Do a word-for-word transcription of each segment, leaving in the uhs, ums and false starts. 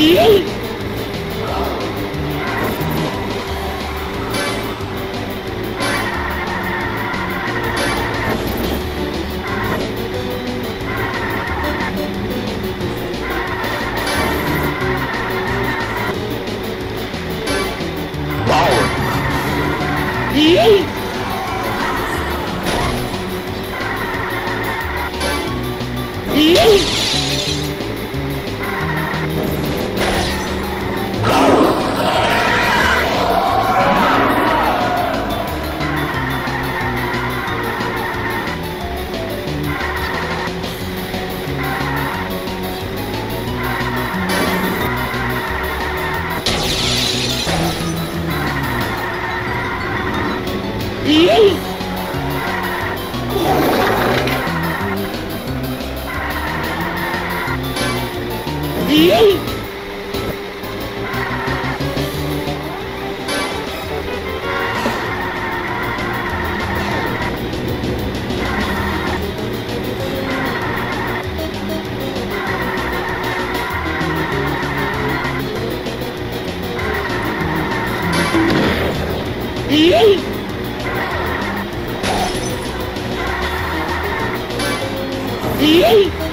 Yeet! Yeet! Yeet! Yeet! Yeet! Yeet! Yeet!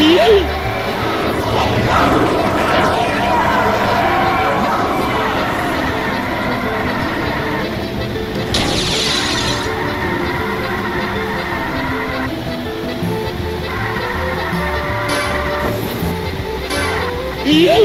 Yay! Yay! Yay! Yay! Yay! Yay! Yay! Yay! Yay! Yay! Yay! Yay! Yay!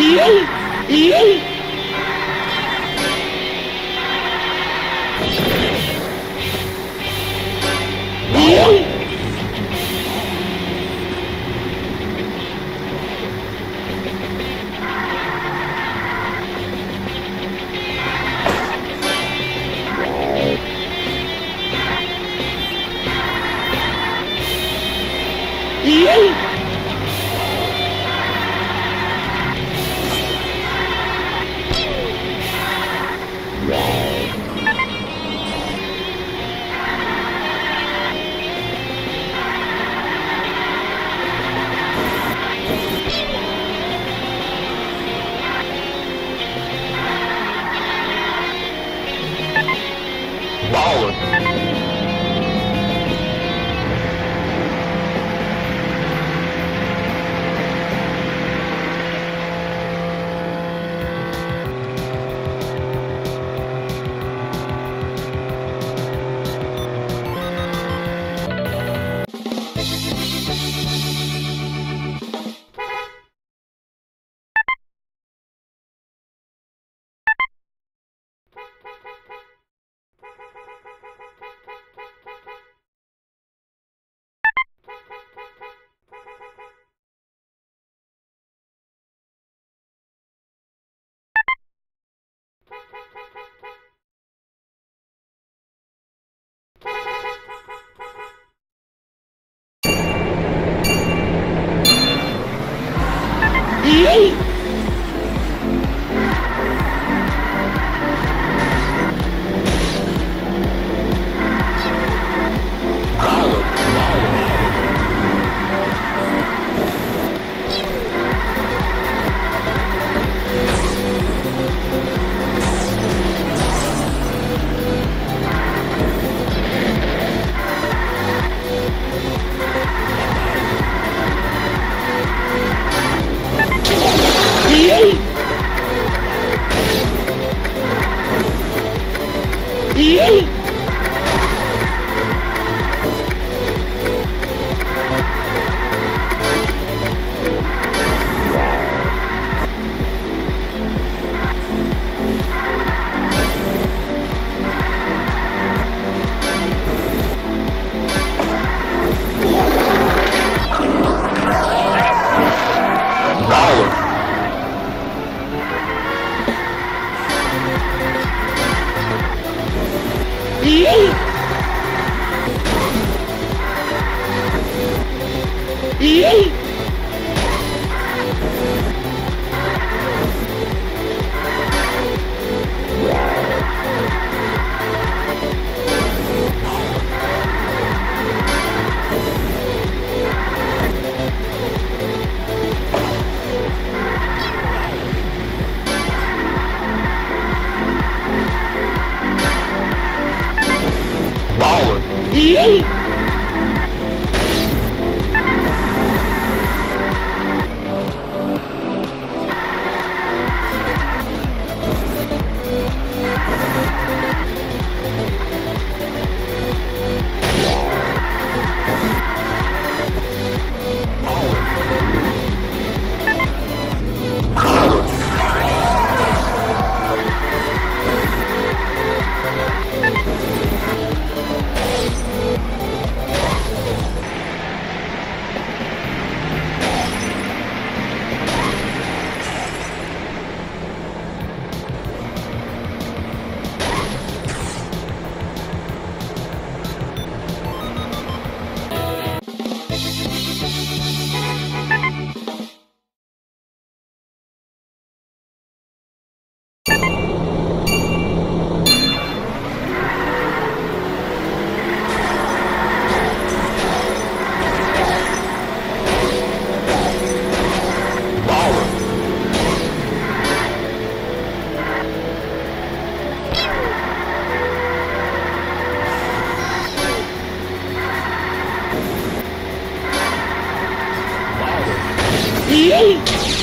Yay! Yay! Hey! Yay! Yay! Yay! Yay!